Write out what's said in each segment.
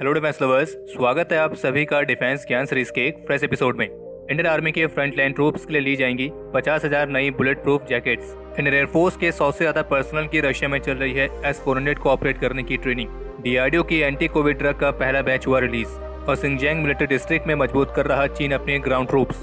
Hello defence lovers, स्वागत है आप सभी का डिफेंस ज्ञान सीरीज के एक फ्रेश एपिसोड में। इंडियन आर्मी के फ्रंटलाइन ट्रूप्स के लिए ली जाएंगी 50,000 नई bullet proof jackets. Indian air force के 100 से ज्यादा पर्सनल की रशिया में चल रही है S-400 को ऑपरेट करने की ट्रेनिंग। DRDO की एंटी कोविड ड्रग का पहला बैच हुआ रिलीज और सिंजियांग मिलिट्री डिस्ट्रिक्ट में मजबूत कर रहा चीन अपने ग्राउंड ट्रूप्स।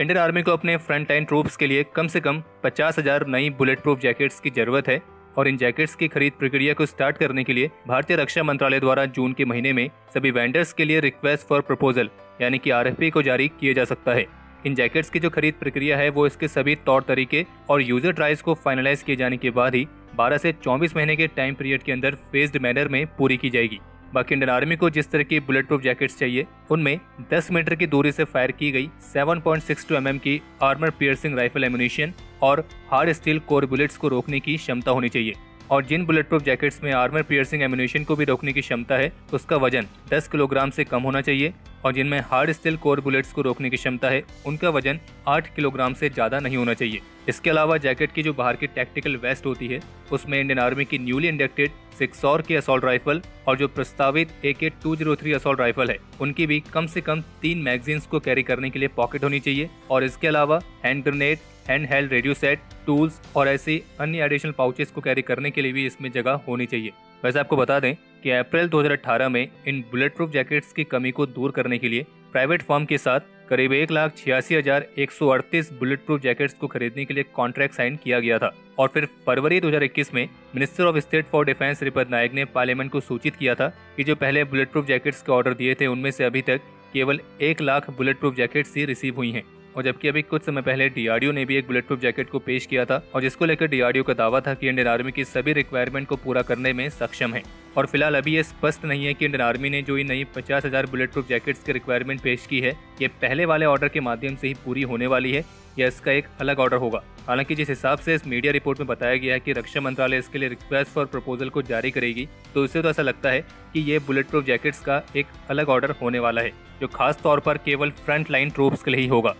इंडियन आर्मी को अपने फ्रंट लाइन ट्रूप्स के लिए कम से कम 50,000 नई बुलेट प्रूफ जैकेट्स की जरूरत है और इन जैकेट्स की खरीद प्रक्रिया को स्टार्ट करने के लिए भारतीय रक्षा मंत्रालय द्वारा जून के महीने में सभी वेंडर्स के लिए रिक्वेस्ट फॉर प्रपोजल यानी कि RFP को जारी किया जा सकता है। इन जैकेट्स की जो खरीद प्रक्रिया है वो इसके सभी तौर तरीके और यूजर ट्रायल्स को फाइनलाइज किए जाने के बाद ही 12 से 24 महीने के टाइम पीरियड के अंदर फेज्ड मैनर में पूरी की जाएगी। बाकी इंडियन आर्मी को जिस तरह की बुलेट प्रूफ जैकेट्स चाहिए उनमें 10 मीटर की दूरी से फायर की गई 7.62 mm की आर्मर पियर्सिंग राइफल एमुनिशन और हार्ड स्टील कोर बुलेट्स को रोकने की क्षमता होनी चाहिए। और जिन बुलेट प्रूफ जैकेट्स में आर्मर पियर्सिंग एमुनिशन को भी रोकने की क्षमता है उसका वजन 10 किलोग्राम से कम होना चाहिए और जिनमें हार्ड स्टील कोर बुलेट्स को रोकने की क्षमता है उनका वजन 8 किलोग्राम से ज़्यादा नहीं होना चाहिए। इसके अलावा जैकेट की जो बाहर की टैक्टिकल वेस्ट होती है उसमें इंडियन आर्मी की न्यूली इंडक्टेड 600 की असॉल्ट राइफल और जो प्रस्तावित AK-203 असॉल्ट राइफल है उनकी भी कम से कम 3 मैगजीन्स को कैरी करने के लिए पॉकेट होनी चाहिए। और इसके अलावा hand grenade, hand held radio set, tools और ऐसे अन्य एडिशनल पाउचेस को कैरी करने के लिए भी इसमें जगह होनी चाहिए। वैसे आपको बता दें कि अप्रैल 2018 में इन बुलेट प्रूफ जैकेट्स की कमी को दूर करने के लिए प्राइवेट फर्म के साथ करीब 1,86,138 बुलेट प्रूफ जैकेट्स को खरीदने के लिए कॉन्ट्रैक्ट साइन किया गया था। और फिर फरवरी 2021 में minister of state for defence Shripad Naik ने पार्लियामेंट को सूचित किया था कि जो पहले बुलेट प्रूफ जैकेट्स के ऑर्डर दिए थे उनमें से अभी तक केवल 1 लाख बुलेट प्रूफ जैकेट्स ही रिसीव हुई हैं। और जबकि अभी कुछ समय पहले DRDO ने भी एक बुलेट प्रूफ जैकेट को पेश किया था और जिसको लेकर DRDO का दावा था कि इंडियन आर्मी की सभी रिक्वायरमेंट को पूरा करने में सक्षम है। और फिलहाल अभी ये स्पष्ट नहीं है कि इंडियन आर्मी ने जो ये नई 50,000 बुलेट प्रूफ जैकेट्स की रिक्वायरमेंट पेश की है ये पहले वाले ऑर्डर के माध्यम से ही पूरी होने वाली है या इसका एक अलग ऑर्डर होगा। हालांकि जिस हिसाब से इस मीडिया रिपोर्ट में बताया गया है कि रक्षा मंत्रालय इसके लिए रिक्वेस्ट फॉर प्रपोजल को जारी करेगी तो इससे तो ऐसा लगता है कि ये बुलेट प्रूफ जैकेट्स का एक अलग ऑर्डर होने वाला है जो खास तौर पर केवल फ्रंट लाइन ट्रूप्स के लिए ही होगा।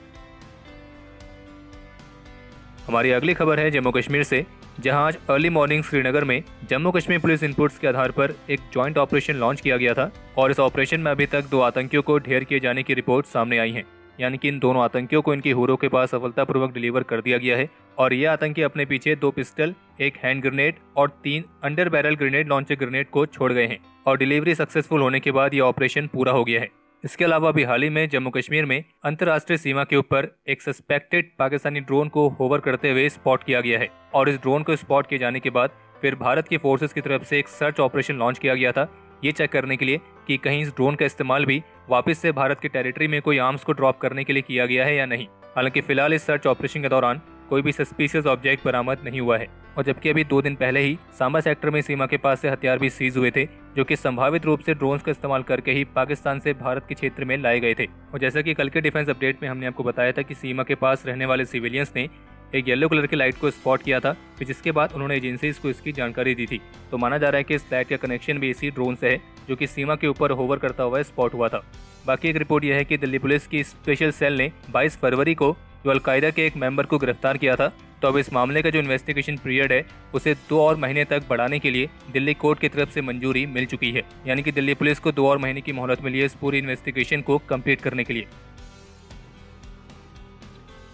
हमारी अगली खबर है जम्मू कश्मीर से, जहां आज अर्ली मॉर्निंग श्रीनगर में जम्मू कश्मीर पुलिस इनपुट्स के आधार पर एक जॉइंट ऑपरेशन लॉन्च किया गया था और इस ऑपरेशन में अभी तक 2 आतंकियों को ढेर किए जाने की रिपोर्ट सामने आई है। यानी कि इन दोनों आतंकियों को इनके हीरो के पास सफलतापूर्वक डिलीवर कर दिया गया है और ये आतंकी अपने पीछे 2 पिस्टल, 1 हैंड ग्रेनेड और 3 under barrel grenade launcher grenade को छोड़ गए हैं और डिलीवरी सक्सेसफुल होने के बाद ये ऑपरेशन पूरा हो गया है। इसके अलावा अभी हाल ही में जम्मू कश्मीर में अंतर्राष्ट्रीय सीमा के ऊपर एक सस्पेक्टेड पाकिस्तानी ड्रोन को होवर करते हुए स्पॉट किया गया है और इस ड्रोन को स्पॉट किए जाने के बाद फिर भारत की फोर्सेस की तरफ से एक सर्च ऑपरेशन लॉन्च किया गया था ये चेक करने के लिए कि कहीं इस ड्रोन का इस्तेमाल भी वापस से भारत की टेरिटरी में कोई आर्म्स को ड्रॉप करने के लिए किया गया है या नहीं। हालांकि फिलहाल इस सर्च ऑपरेशन के दौरान कोई भी सस्पिशियस ऑब्जेक्ट बरामद नहीं हुआ है। और जबकि अभी 2 दिन पहले ही सांबा सेक्टर में सीमा के पास से हथियार भी सीज हुए थे जो कि संभावित रूप से ड्रोन्स का इस्तेमाल करके ही पाकिस्तान से भारत के क्षेत्र में लाए गए थे। और जैसा कि कल के डिफेंस अपडेट में हमने आपको बताया था कि सीमा के पास रहने वाले सिविलियंस ने एक येलो कलर की लाइट को स्पॉट किया था जिसके बाद उन्होंने एजेंसीज को इसकी जानकारी दी थी। तो माना जा रहा है कि इस लाइट का कनेक्शन भी इसी ड्रोन से है जो कि सीमा के ऊपर होवर करता हुआ स्पॉट हुआ था। बाकी एक रिपोर्ट यह है कि दिल्ली पुलिस की स्पेशल सेल ने 22 फरवरी को जो अलकायदा के एक मेंबर को गिरफ्तार किया था तो अब इस मामले का जो इन्वेस्टिगेशन पीरियड है उसे 2 और महीने तक बढ़ाने के लिए दिल्ली कोर्ट की तरफ से मंजूरी मिल चुकी है। यानी कि दिल्ली पुलिस को 2 और महीने की मोहलत मिली है इस पूरी इन्वेस्टिगेशन को कंप्लीट करने के लिए।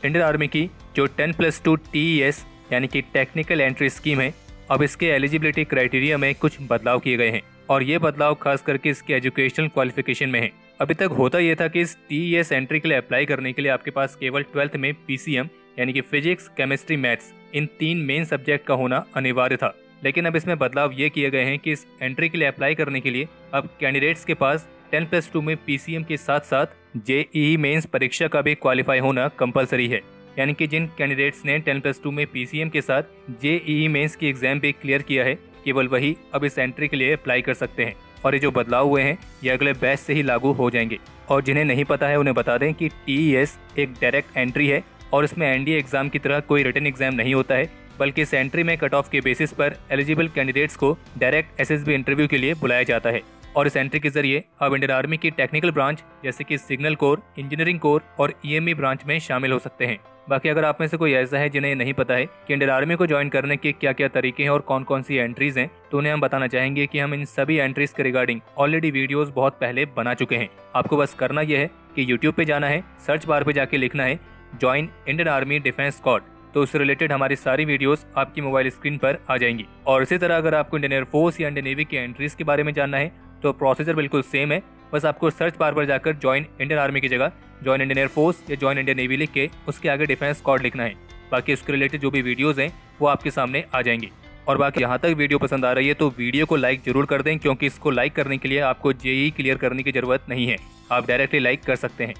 इंडियन आर्मी की जो 10+2 TES यानी कि टेक्निकल एंट्री स्कीम है अब इसके एलिजिबिलिटी क्राइटेरिया में कुछ बदलाव किए गए हैं और ये बदलाव खास करके इसके एजुकेशनल क्वालिफिकेशन में है। अभी तक होता यह था कि इस TES एंट्री के लिए अप्लाई करने के लिए आपके पास केवल 12th में PCM यानी कि फिजिक्स, केमिस्ट्री, मैथ्स इन 3 मेन सब्जेक्ट का होना अनिवार्य था। लेकिन अब इसमें बदलाव ये किए गए हैं कि इस एंट्री के लिए अप्लाई करने के लिए अब कैंडिडेट्स के पास 10+2 में PCM के साथ साथ JEE मेंस परीक्षा का भी क्वालिफाई होना कंपलसरी है। यानी कि जिन कैंडिडेट्स ने 10+2 में PCM के साथ JEE मेंस की एग्जाम भी क्लियर किया है केवल वही अब इस एंट्री के लिए अप्लाई कर सकते हैं। और ये जो बदलाव हुए हैं ये अगले बैच से ही लागू हो जाएंगे। और जिन्हें नहीं पता है उन्हें बता दें कि TES एक डायरेक्ट एंट्री है और इसमें NDA एग्ज़ाम की तरह कोई रिटन एग्जाम नहीं होता है बल्कि इस एंट्री में कट ऑफ के बेसिस पर एलिजिबल कैंडिडेट्स को डायरेक्ट SSB इंटरव्यू के लिए बुलाया जाता है। और इस एंट्री के जरिए अब इंडियन आर्मी की टेक्निकल ब्रांच जैसे कि सिग्नल कोर, इंजीनियरिंग कोर और ईएमई ब्रांच में शामिल हो सकते हैं। बाकी अगर आप में से कोई ऐसा है जिन्हें नहीं पता है कि इंडियन आर्मी को ज्वाइन करने के क्या क्या तरीके हैं और कौन कौन सी एंट्रीज हैं, तो उन्हें हम बताना चाहेंगे कि हम इन सभी एंट्रीज के रिगार्डिंग ऑलरेडी वीडियोस बहुत पहले बना चुके हैं। आपको बस करना यह है कि YouTube पे जाना है, सर्च बार पे जाके लिखना है join Indian army defence squad, तो उससे रिलेटेड हमारी सारी वीडियोस आपकी मोबाइल स्क्रीन पर आ जाएंगी। और इसी तरह अगर आपको इंडियन एयरफोर्स या इंडियन नेवी की एंट्रीज के बारे में जानना है तो प्रोसीजर बिल्कुल सेम है, बस आपको सर्च बार पर जाकर ज्वाइन इंडियन आर्मी की जगह ज्वाइन इंडियन एयरफोर्स या ज्वाइन इंडियन नेवी लिख के उसके आगे डिफेंस स्क्वाड लिखना है। बाकी उसके रिलेटेड जो भी वीडियोस हैं वो आपके सामने आ जाएंगे। और बाकी यहाँ तक वीडियो पसंद आ रही है तो वीडियो को लाइक जरूर कर दें, क्योंकि इसको लाइक करने के लिए आपको जेईई क्लियर करने की जरूरत नहीं है, आप डायरेक्टली लाइक कर सकते हैं।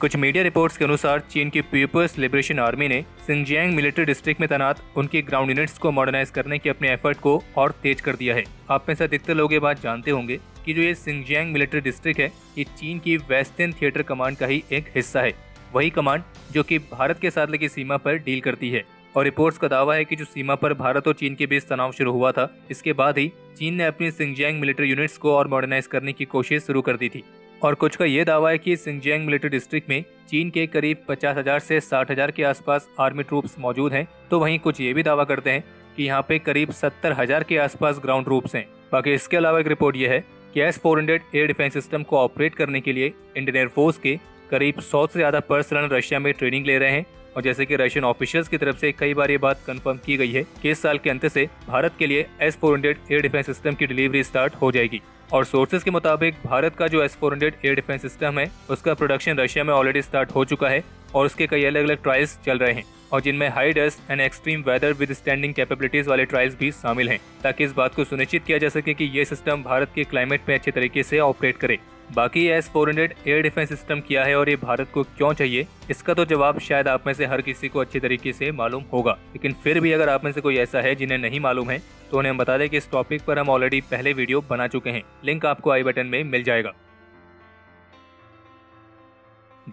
कुछ मीडिया रिपोर्ट्स के अनुसार चीन की पीपल्स लिबरेशन आर्मी ने सिंजियांग मिलिट्री डिस्ट्रिक्ट में तैनात उनकी ग्राउंड यूनिट्स को मॉडर्नाइज करने के अपने एफर्ट को और तेज कर दिया है। आप में से अधिकतर लोग ये बात जानते होंगे कि जो ये सिंजियांग मिलिट्री डिस्ट्रिक्ट है ये चीन की वेस्टर्न थिएटर कमांड का ही एक हिस्सा है, वही कमांड जो कि भारत के साथ लगी सीमा पर डील करती है। और रिपोर्ट्स का दावा है कि जो सीमा पर भारत और चीन के बीच तनाव शुरू हुआ था, इसके बाद ही चीन ने अपनी सिंजियांग मिलिट्री यूनिट्स को और मॉडर्नाइज करने की कोशिश शुरू कर दी थी। और कुछ का ये दावा है कि सिंजियांग मिलिट्री डिस्ट्रिक्ट में चीन के करीब 50,000 से 60,000 के आसपास आर्मी ट्रूप्स मौजूद हैं, तो वहीं कुछ ये भी दावा करते हैं कि यहाँ पे करीब 70,000 के आसपास ग्राउंड ट्रूप्स हैं। बाकी इसके अलावा एक रिपोर्ट ये है कि S-400 एयर डिफेंस सिस्टम को ऑपरेट करने के लिए इंडियन एयरफोर्स के करीब 100 से ज़्यादा पर्सन रशिया में ट्रेनिंग ले रहे हैं। और जैसे कि रशियन ऑफिशियल्स की तरफ से कई बार ये बात कंफर्म की गई है कि इस साल के अंत से भारत के लिए S-400 एयर डिफेंस सिस्टम की डिलीवरी स्टार्ट हो जाएगी। और सोर्सेज के मुताबिक भारत का जो S-400 एयर डिफेंस सिस्टम है उसका प्रोडक्शन रशिया में ऑलरेडी स्टार्ट हो चुका है और उसके कई अलग अलग ट्रायल्स चल रहे हैं, और जिनमें high dust and extreme weather with standing capabilities वाले ट्रायल्स भी शामिल हैं, ताकि इस बात को सुनिश्चित किया जा सके कि ये सिस्टम भारत के क्लाइमेट में अच्छे तरीके से ऑपरेट करे। बाकी S-400 एयर डिफेंस सिस्टम क्या है और ये भारत को क्यों चाहिए, इसका तो जवाब शायद आप में से हर किसी को अच्छे तरीके से मालूम होगा, लेकिन फिर भी अगर आप में से कोई ऐसा है जिन्हें नहीं मालूम है तो उन्हें हम बता दें कि इस टॉपिक पर हम ऑलरेडी पहले वीडियो बना चुके हैं, लिंक आपको आई बटन में मिल जाएगा।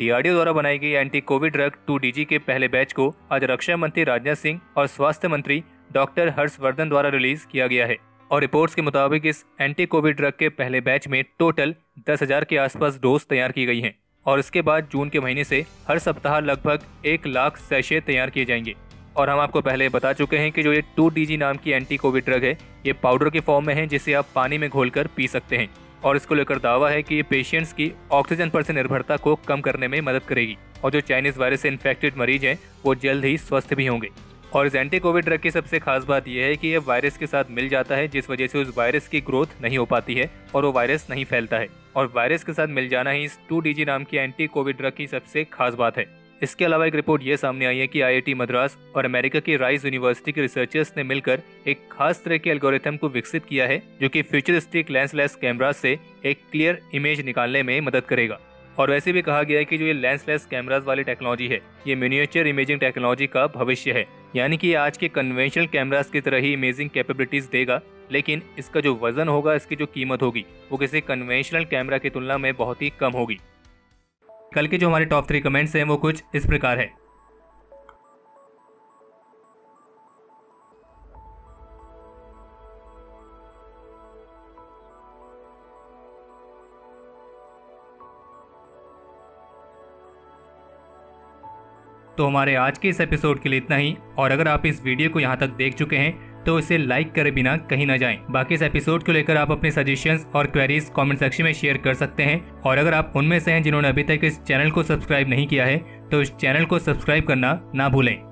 DRDO द्वारा बनाई गई एंटी कोविड ड्रग 2-DG के पहले बैच को आज रक्षा मंत्री राजनाथ सिंह और स्वास्थ्य मंत्री डॉक्टर हर्षवर्धन द्वारा रिलीज किया गया है। और रिपोर्ट्स के मुताबिक इस एंटी कोविड ड्रग के पहले बैच में टोटल 10,000 के आसपास डोज तैयार की गई हैं, और इसके बाद जून के महीने से हर सप्ताह लगभग 1 लाख सैशे तैयार किए जाएंगे। और हम आपको पहले बता चुके हैं कि जो ये 2-DG नाम की एंटी कोविड ड्रग है ये पाउडर के फॉर्म में है, जिसे आप पानी में घोलकर पी सकते हैं, और इसको लेकर दावा है कि ये पेशेंट्स की ऑक्सीजन पर से निर्भरता को कम करने में मदद करेगी, और जो चाइनीज वायरस से इन्फेक्टेड मरीज हैं वो जल्द ही स्वस्थ भी होंगे। और इस एंटी कोविड ड्रग की सबसे खास बात यह है कि ये वायरस के साथ मिल जाता है, जिस वजह से उस वायरस की ग्रोथ नहीं हो पाती है और वो वायरस नहीं फैलता है, और वायरस के साथ मिल जाना ही इस 2-DG नाम की एंटी कोविड ड्रग की सबसे खास बात है। इसके अलावा एक रिपोर्ट ये सामने आई है कि IIT मद्रास और अमेरिका की राइस यूनिवर्सिटी के रिसर्चर्स ने मिलकर एक खास तरह के एल्गोरिथम को विकसित किया है जो कि फ्यूचरिस्टिक लेंसलेस कैमरास से एक क्लियर इमेज निकालने में मदद करेगा। और वैसे भी कहा गया है कि जो ये लेंसलेस कैमरास वाली टेक्नोलॉजी है ये मिनिएचर इमेजिंग टेक्नोलॉजी का भविष्य है, यानी कि आज के कन्वेंशनल कैमरास की तरह ही इमेजिंग कैपेबिलिटीज देगा, लेकिन इसका जो वजन होगा, इसकी जो कीमत होगी वो किसी कन्वेंशनल कैमरा की तुलना में बहुत ही कम होगी। कल के जो हमारे टॉप 3 कमेंट्स हैं वो कुछ इस प्रकार है। तो हमारे आज के इस एपिसोड के लिए इतना ही, और अगर आप इस वीडियो को यहाँ तक देख चुके हैं तो इसे लाइक करे बिना कहीं ना जाएं। बाकी इस एपिसोड को लेकर आप अपने सजेशंस और क्वेरीज कमेंट सेक्शन में शेयर कर सकते हैं, और अगर आप उनमें से हैं जिन्होंने अभी तक इस चैनल को सब्सक्राइब नहीं किया है तो इस चैनल को सब्सक्राइब करना ना भूलें।